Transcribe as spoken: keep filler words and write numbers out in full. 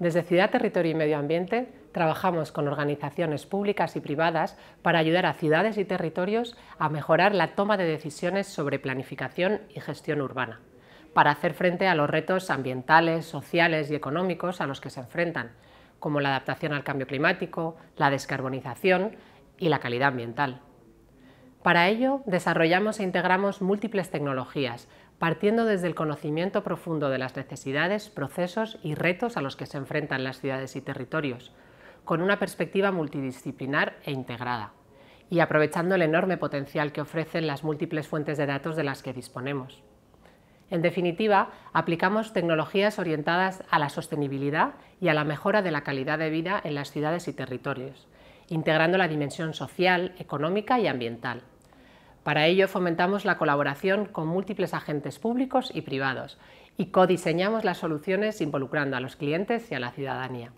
Desde Ciudad, Territorio y Medio Ambiente trabajamos con organizaciones públicas y privadas para ayudar a ciudades y territorios a mejorar la toma de decisiones sobre planificación y gestión urbana, para hacer frente a los retos ambientales, sociales y económicos a los que se enfrentan, como la adaptación al cambio climático, la descarbonización y la calidad ambiental. Para ello, desarrollamos e integramos múltiples tecnologías, partiendo desde el conocimiento profundo de las necesidades, procesos y retos a los que se enfrentan las ciudades y territorios, con una perspectiva multidisciplinar e integrada, y aprovechando el enorme potencial que ofrecen las múltiples fuentes de datos de las que disponemos. En definitiva, aplicamos tecnologías orientadas a la sostenibilidad y a la mejora de la calidad de vida en las ciudades y territorios, integrando la dimensión social, económica y ambiental. Para ello, fomentamos la colaboración con múltiples agentes públicos y privados y codiseñamos las soluciones involucrando a los clientes y a la ciudadanía.